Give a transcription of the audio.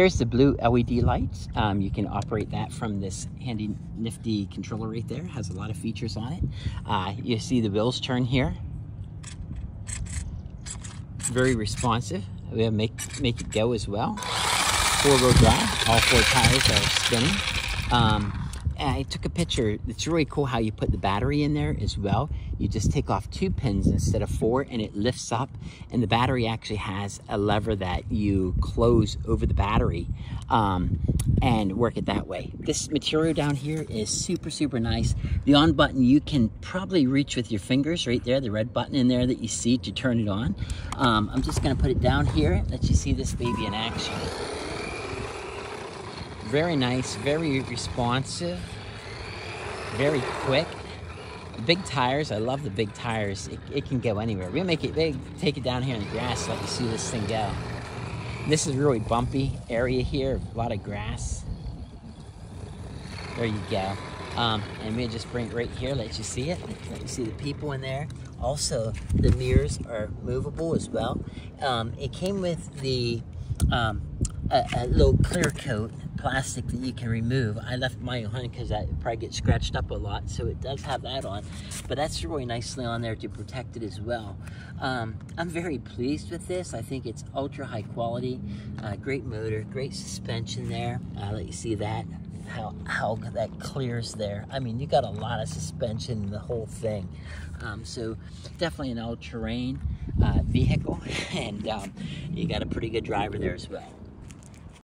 Here's the blue LED light. You can operate that from this handy nifty controller right there. It has a lot of features on it. You see the wheels turn here. Very responsive. We have make it go as well. Four-wheel drive. All four tires are spinning. I took a picture. It's really cool how you put the battery in there as well. You just take off 2 pins instead of 4 and it lifts up, and the battery actually has a lever that you close over the battery and work it that way. This material down here is super nice. The on button you can probably reach with your fingers right there, the red button in there that you see to turn it on. I'm just gonna put it down here, let you see this baby in action. Very nice, very responsive, very quick. Big tires, I love the big tires. It can go anywhere. We'll make it big, take it down here in the grass, let you see this thing go. This is a really bumpy area here, a lot of grass. There you go. And we'll just bring it right here, let you see it, let you see the people in there. Also, the mirrors are movable as well. It came with the a little clear coat plastic that you can remove. I left mine on because that probably gets scratched up a lot, so it does have that on, but that's really nicely on there to protect it as well. I'm very pleased with this. I think it's ultra high quality, great motor, great suspension there. I'll let you see that, how that clears there. I mean, you got a lot of suspension in the whole thing. So definitely an all-terrain vehicle, and you got a pretty good driver there as well.